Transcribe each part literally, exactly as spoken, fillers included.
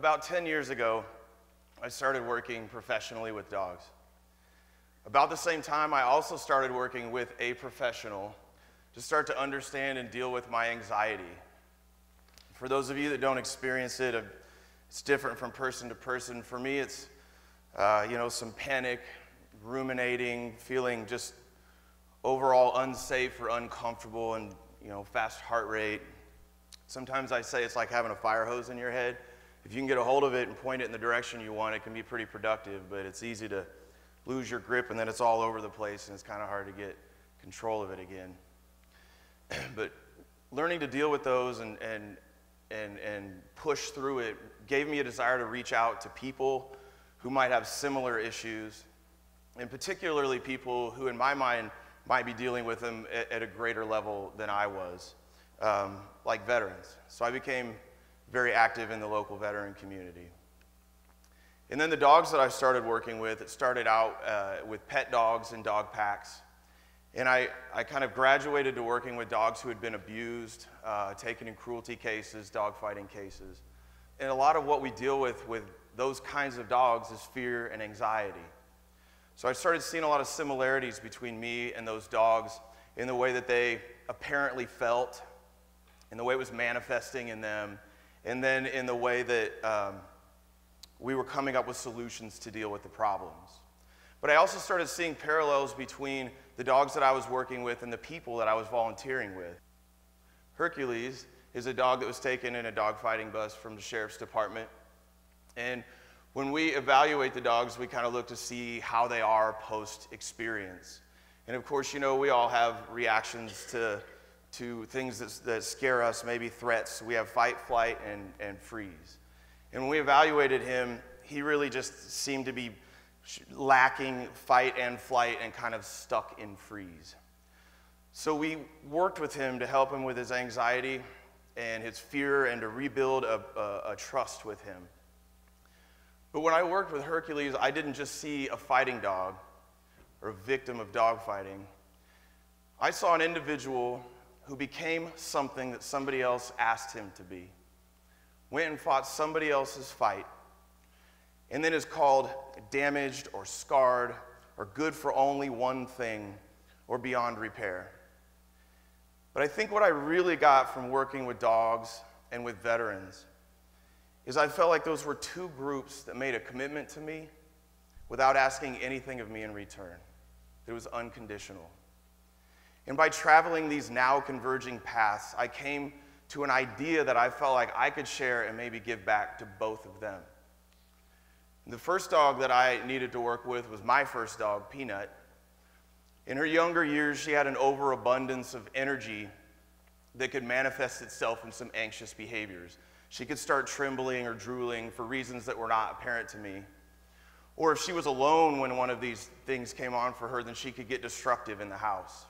about ten years ago, I started working professionally with dogs. About the same time, I also started working with a professional to start to understand and deal with my anxiety. For those of you that don't experience it, it's different from person to person. For me, it's uh, you know, some panic, ruminating, feeling just overall unsafe or uncomfortable, and you know, fast heart rate. Sometimes I say it's like having a fire hose in your head. If you can get a hold of it and point it in the direction you want, it can be pretty productive, but it's easy to lose your grip, and then it's all over the place, and it's kind of hard to get control of it again. But learning to deal with those and, and, and, and push through it gave me a desire to reach out to people who might have similar issues, and particularly people who, in my mind, might be dealing with them at, at a greater level than I was, um, like veterans. So I became very active in the local veteran community. And then the dogs that I started working with, it started out uh, with pet dogs and dog packs. And I, I kind of graduated to working with dogs who had been abused, uh, taken in cruelty cases, dog fighting cases. And a lot of what we deal with with those kinds of dogs is fear and anxiety. So I started seeing a lot of similarities between me and those dogs in the way that they apparently felt, in the way it was manifesting in them, and then in the way that um, we were coming up with solutions to deal with the problems. But I also started seeing parallels between the dogs that I was working with and the people that I was volunteering with. Hercules is a dog that was taken in a dogfighting bus from the sheriff's department. And when we evaluate the dogs, we kind of look to see how they are post-experience. And of course, you know, we all have reactions to, to things that, that scare us, maybe threats. We have fight, flight, and, and freeze. And when we evaluated him, he really just seemed to be lacking fight and flight and kind of stuck in freeze. So we worked with him to help him with his anxiety and his fear and to rebuild a, a, a trust with him. But when I worked with Hercules, I didn't just see a fighting dog or a victim of dog fighting. I saw an individual who became something that somebody else asked him to be, went and fought somebody else's fight, and then is called damaged or scarred or good for only one thing or beyond repair. But I think what I really got from working with dogs and with veterans is I felt like those were two groups that made a commitment to me without asking anything of me in return. It was unconditional. And by traveling these now converging paths, I came to an idea that I felt like I could share and maybe give back to both of them. And the first dog that I needed to work with was my first dog, Peanut. In her younger years, she had an overabundance of energy that could manifest itself in some anxious behaviors. She could start trembling or drooling for reasons that were not apparent to me. Or if she was alone when one of these things came on for her, then she could get destructive in the house.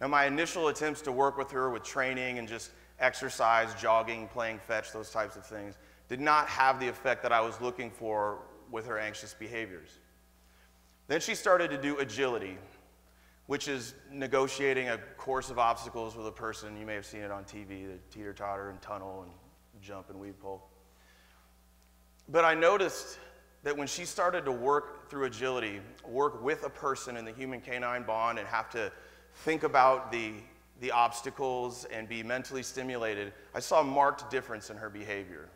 Now, my initial attempts to work with her with training and just exercise, jogging, playing fetch, those types of things, did not have the effect that I was looking for with her anxious behaviors. Then she started to do agility, which is negotiating a course of obstacles with a person. You may have seen it on T V, the teeter-totter and tunnel and jump and weave pole. But I noticed that when she started to work through agility, work with a person in the human-canine bond and have to think about the the obstacles and be mentally stimulated, I saw a marked difference in her behavior.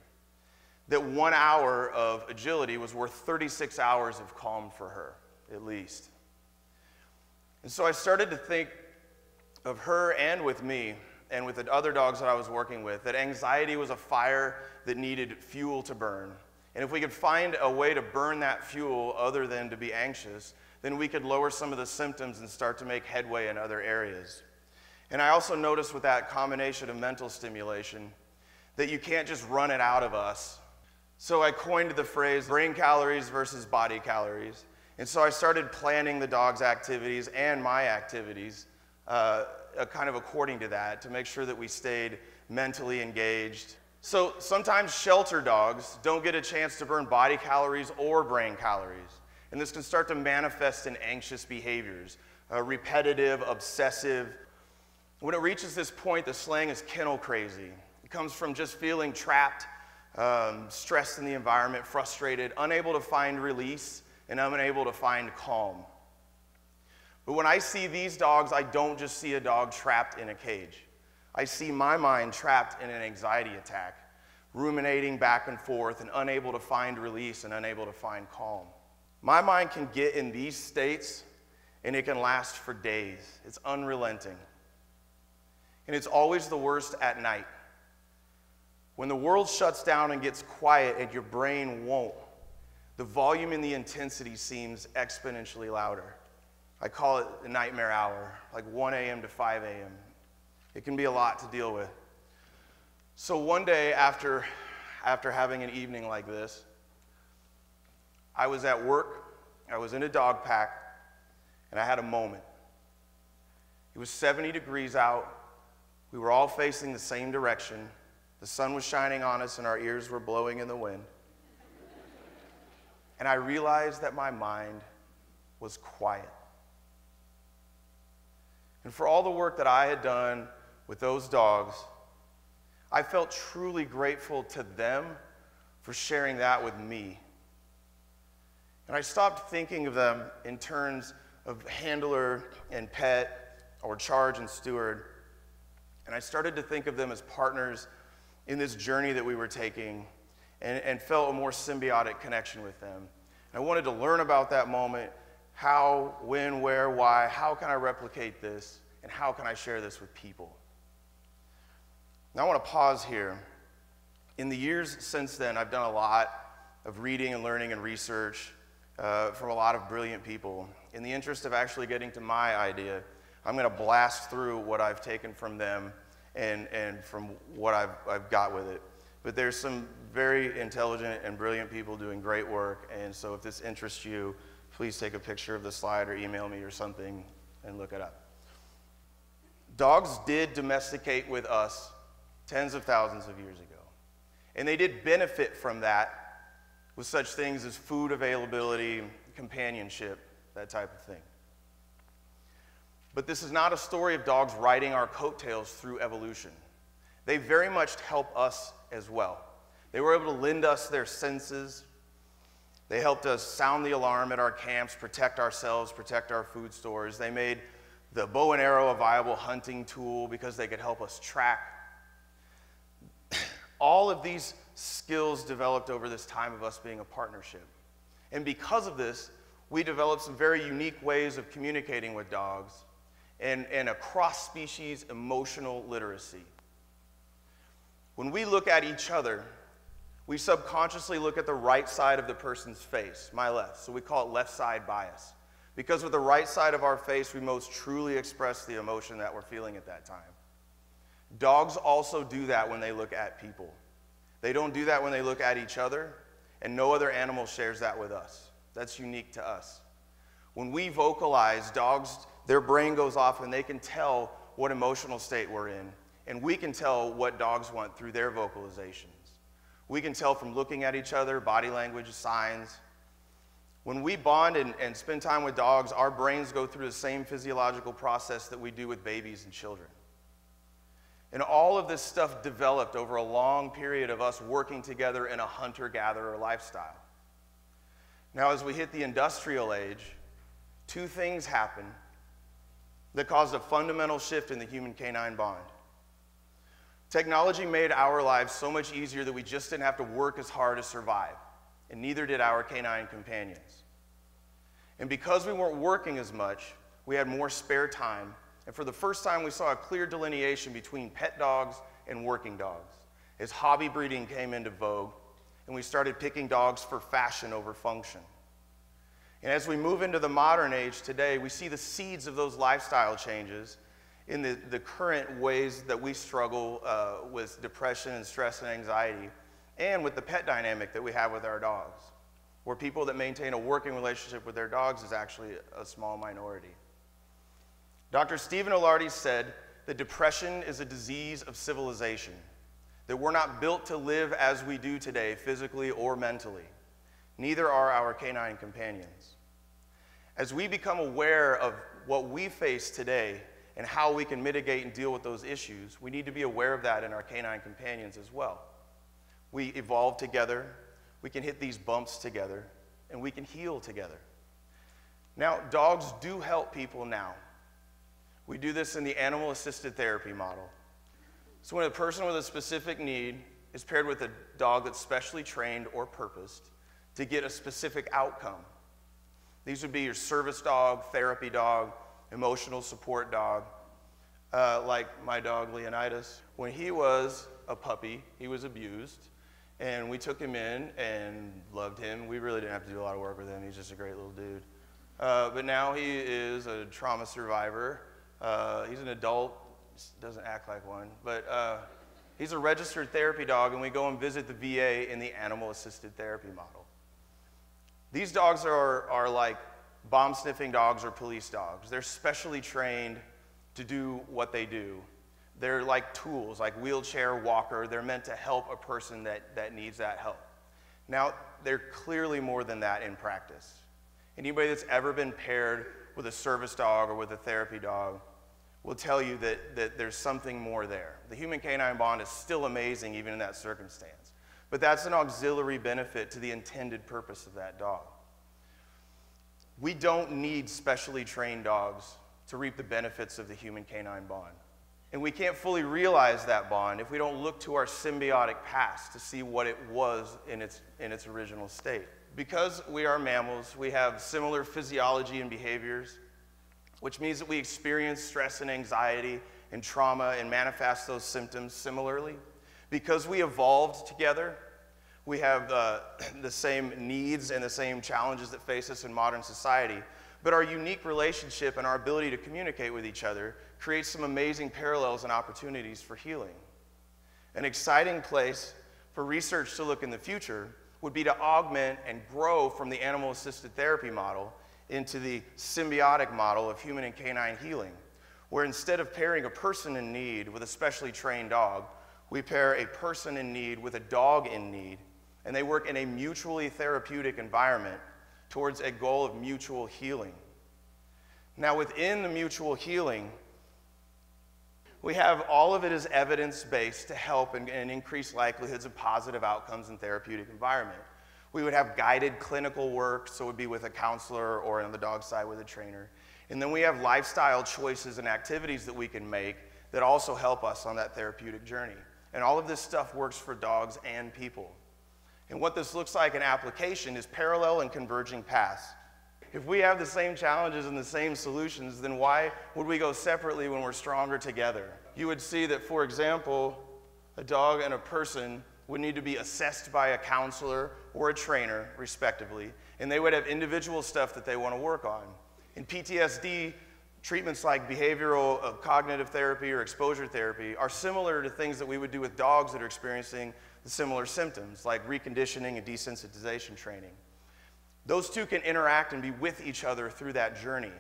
That one hour of agility was worth thirty-six hours of calm for her, at least. And so I started to think of her and with me and with the other dogs that I was working with, that anxiety was a fire that needed fuel to burn. And if we could find a way to burn that fuel other than to be anxious, then we could lower some of the symptoms and start to make headway in other areas. And I also noticed with that combination of mental stimulation that you can't just run it out of us. So I coined the phrase brain calories versus body calories. And so I started planning the dog's activities and my activities uh, kind of according to that to make sure that we stayed mentally engaged. So sometimes shelter dogs don't get a chance to burn body calories or brain calories. And this can start to manifest in anxious behaviors, uh, repetitive, obsessive. When it reaches this point, the slang is kennel crazy. It comes from just feeling trapped, um, stressed in the environment, frustrated, unable to find release, and unable to find calm. But when I see these dogs, I don't just see a dog trapped in a cage. I see my mind trapped in an anxiety attack, ruminating back and forth and unable to find release and unable to find calm. My mind can get in these states and it can last for days. It's unrelenting. And it's always the worst at night. When the world shuts down and gets quiet and your brain won't, the volume and the intensity seems exponentially louder. I call it the nightmare hour, like one A M to five A M It can be a lot to deal with. So one day after, after having an evening like this, I was at work, I was in a dog pack, and I had a moment. It was seventy degrees out, we were all facing the same direction, the sun was shining on us and our ears were blowing in the wind. And I realized that my mind was quiet. And for all the work that I had done with those dogs, I felt truly grateful to them for sharing that with me. And I stopped thinking of them in terms of handler and pet or charge and steward. And I started to think of them as partners in this journey that we were taking and, and felt a more symbiotic connection with them. And I wanted to learn about that moment, how, when, where, why, how can I replicate this, and how can I share this with people? Now I want to pause here. In the years since then, I've done a lot of reading and learning and research uh, from a lot of brilliant people. In the interest of actually getting to my idea, I'm going to blast through what I've taken from them and, and from what I've, I've got with it. But there's some very intelligent and brilliant people doing great work, and so if this interests you, please take a picture of the slide or email me or something and look it up. Dogs did domesticate with us tens of thousands of years ago. And they did benefit from that with such things as food availability, companionship, that type of thing. But this is not a story of dogs riding our coattails through evolution. They very much help us as well. They were able to lend us their senses. They helped us sound the alarm at our camps, protect ourselves, protect our food stores. They made the bow and arrow a viable hunting tool because they could help us track. All of these skills developed over this time of us being a partnership. And because of this, we developed some very unique ways of communicating with dogs and, and a cross-species emotional literacy. When we look at each other, we subconsciously look at the right side of the person's face, my left, so we call it left side bias. Because with the right side of our face, we most truly express the emotion that we're feeling at that time. Dogs also do that when they look at people. They don't do that when they look at each other, and no other animal shares that with us. That's unique to us. When we vocalize, dogs, their brain goes off and they can tell what emotional state we're in, and we can tell what dogs want through their vocalizations. We can tell from looking at each other, body language, signs. When we bond and, and spend time with dogs, our brains go through the same physiological process that we do with babies and children. And all of this stuff developed over a long period of us working together in a hunter-gatherer lifestyle. Now, as we hit the industrial age, two things happened that caused a fundamental shift in the human-canine bond. Technology made our lives so much easier that we just didn't have to work as hard to survive, and neither did our canine companions. And because we weren't working as much, we had more spare time. And for the first time, we saw a clear delineation between pet dogs and working dogs as hobby breeding came into vogue, and we started picking dogs for fashion over function. And as we move into the modern age today, we see the seeds of those lifestyle changes in the, the current ways that we struggle uh, with depression and stress and anxiety, and with the pet dynamic that we have with our dogs, where people that maintain a working relationship with their dogs is actually a small minority. Doctor Stephen Olardi said that depression is a disease of civilization, that we're not built to live as we do today, physically or mentally. Neither are our canine companions. As we become aware of what we face today and how we can mitigate and deal with those issues, we need to be aware of that in our canine companions as well. We evolve together, we can hit these bumps together, and we can heal together. Now, dogs do help people now. We do this in the animal-assisted therapy model. So when a person with a specific need is paired with a dog that's specially trained or purposed to get a specific outcome. These would be your service dog, therapy dog, emotional support dog, uh, like my dog Leonidas. When he was a puppy, he was abused, and we took him in and loved him. We really didn't have to do a lot of work with him. He's just a great little dude. Uh, but now he is a trauma survivor. Uh, he's an adult, doesn't act like one, but uh, he's a registered therapy dog, and we go and visit the V A in the animal-assisted therapy model. These dogs are, are like bomb-sniffing dogs or police dogs. They're specially trained to do what they do. They're like tools, like wheelchair, walker. They're meant to help a person that, that needs that help. Now, they're clearly more than that in practice. Anybody that's ever been paired with a service dog or with a therapy dog will tell you that, that there's something more there. The human-canine bond is still amazing even in that circumstance. But that's an auxiliary benefit to the intended purpose of that dog. We don't need specially trained dogs to reap the benefits of the human-canine bond. And we can't fully realize that bond if we don't look to our symbiotic past to see what it was in its, in its original state. Because we are mammals, we have similar physiology and behaviors, which means that we experience stress and anxiety and trauma and manifest those symptoms similarly. Because we evolved together, we have uh, the same needs and the same challenges that face us in modern society. But our unique relationship and our ability to communicate with each other creates some amazing parallels and opportunities for healing. An exciting place for research to look in the future would be to augment and grow from the animal-assisted therapy model into the symbiotic model of human and canine healing, where instead of pairing a person in need with a specially trained dog, we pair a person in need with a dog in need, and they work in a mutually therapeutic environment towards a goal of mutual healing. Now, within the mutual healing, we have all of it as evidence-based to help and, and increase likelihoods of positive outcomes in therapeutic environment. We would have guided clinical work, so it would be with a counselor or on the dog side with a trainer. And then we have lifestyle choices and activities that we can make that also help us on that therapeutic journey. And all of this stuff works for dogs and people. And what this looks like in application is parallel and converging paths. If we have the same challenges and the same solutions, then why would we go separately when we're stronger together? You would see that, for example, a dog and a person would need to be assessed by a counselor or a trainer, respectively, and they would have individual stuff that they want to work on. In P T S D, treatments like behavioral uh, cognitive therapy or exposure therapy are similar to things that we would do with dogs that are experiencing the similar symptoms, like reconditioning and desensitization training. Those two can interact and be with each other through that journey.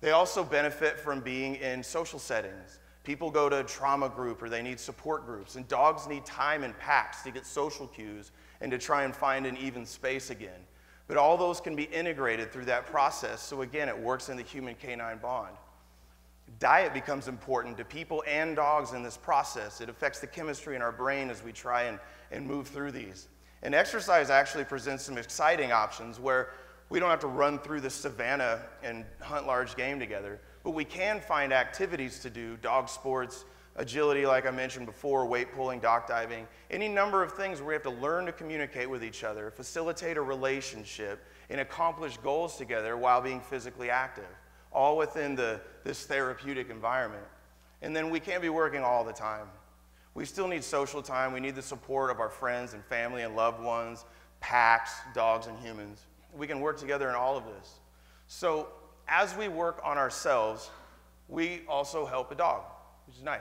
They also benefit from being in social settings. People go to a trauma group or they need support groups, and dogs need time in packs to get social cues and to try and find an even space again. But all those can be integrated through that process, so again, it works in the human-canine bond. Diet becomes important to people and dogs in this process. It affects the chemistry in our brain as we try and, and move through these. And exercise actually presents some exciting options where we don't have to run through the savanna and hunt large game together, but we can find activities to do, dog sports, agility like I mentioned before, weight pulling, dock diving, any number of things where we have to learn to communicate with each other, facilitate a relationship, and accomplish goals together while being physically active, all within the, this therapeutic environment. And then we can't be working all the time. We still need social time. We need the support of our friends and family and loved ones, packs, dogs, and humans. We can work together in all of this. So as we work on ourselves, we also help a dog, which is nice.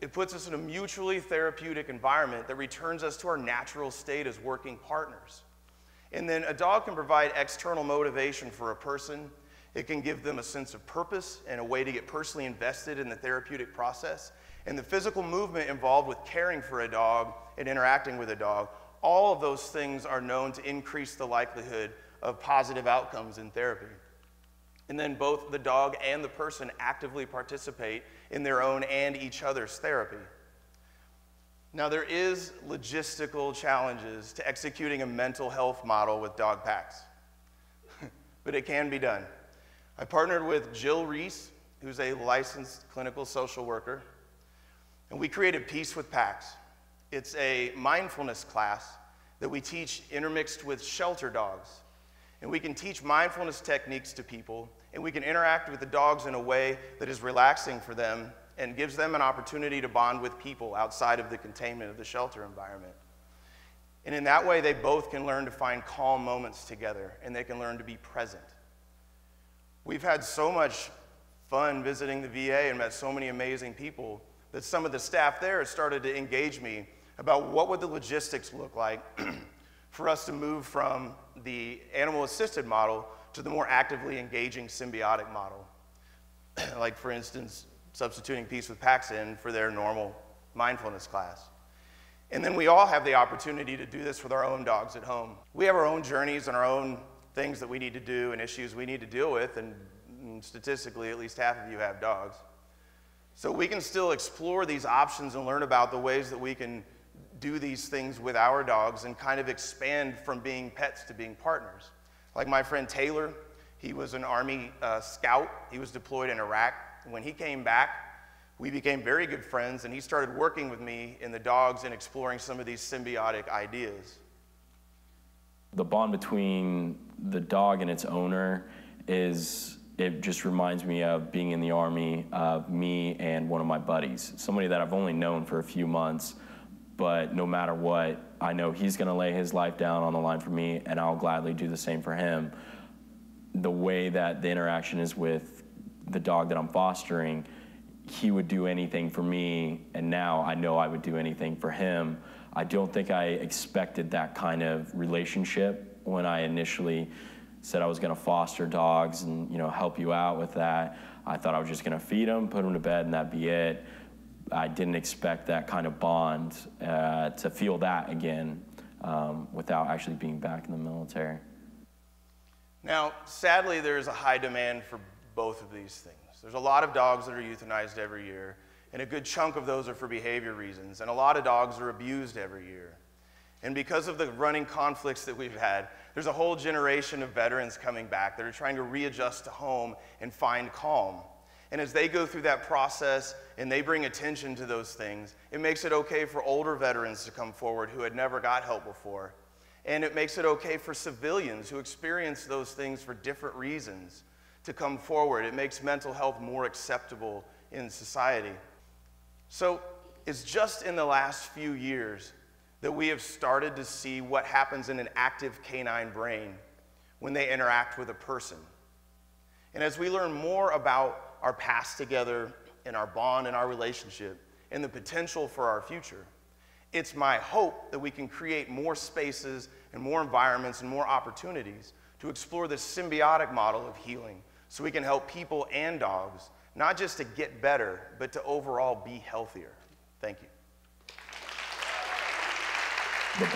It puts us in a mutually therapeutic environment that returns us to our natural state as working partners. And then a dog can provide external motivation for a person. It can give them a sense of purpose and a way to get personally invested in the therapeutic process. And the physical movement involved with caring for a dog and interacting with a dog, all of those things are known to increase the likelihood of positive outcomes in therapy. And then both the dog and the person actively participate in their own and each other's therapy. Now, there is logistical challenges to executing a mental health model with dog packs, but it can be done. I partnered with Jill Reese, who's a licensed clinical social worker, and we created Peace with Packs. It's a mindfulness class that we teach intermixed with shelter dogs. And we can teach mindfulness techniques to people, and we can interact with the dogs in a way that is relaxing for them and gives them an opportunity to bond with people outside of the containment of the shelter environment. And in that way, they both can learn to find calm moments together, and they can learn to be present. We've had so much fun visiting the V A and met so many amazing people that some of the staff there started to engage me about what would the logistics look like for us to move from the animal-assisted model to the more actively engaging symbiotic model. Like, for instance, substituting Peace with Packs in for their normal mindfulness class. And then we all have the opportunity to do this with our own dogs at home. We have our own journeys and our own things that we need to do and issues we need to deal with, and statistically, at least half of you have dogs. So we can still explore these options and learn about the ways that we can do these things with our dogs and kind of expand from being pets to being partners. Like my friend Taylor, he was an Army uh, scout. He was deployed in Iraq. When he came back, we became very good friends, and he started working with me and the dogs and exploring some of these symbiotic ideas. The bond between the dog and its owner is, it just reminds me of being in the Army, uh, me and one of my buddies, somebody that I've only known for a few months, but no matter what, I know he's gonna lay his life down on the line for me, and I'll gladly do the same for him. The way that the interaction is with the dog that I'm fostering, he would do anything for me, and now I know I would do anything for him. I don't think I expected that kind of relationship when I initially said I was gonna foster dogs and, you know, help you out with that. I thought I was just gonna feed them, put them to bed, and that'd be it. I didn't expect that kind of bond, uh, to feel that again um, without actually being back in the military. Now, sadly, there's a high demand for both of these things. There's a lot of dogs that are euthanized every year, and a good chunk of those are for behavior reasons, and a lot of dogs are abused every year. And because of the running conflicts that we've had, there's a whole generation of veterans coming back that are trying to readjust to home and find calm. And as they go through that process and they bring attention to those things, it makes it okay for older veterans to come forward who had never got help before. And it makes it okay for civilians who experience those things for different reasons to come forward. It makes mental health more acceptable in society. So it's just in the last few years that we have started to see what happens in an active canine brain when they interact with a person. And as we learn more about our past together and our bond and our relationship and the potential for our future, it's my hope that we can create more spaces and more environments and more opportunities to explore this symbiotic model of healing so we can help people and dogs, not just to get better, but to overall be healthier. Thank you.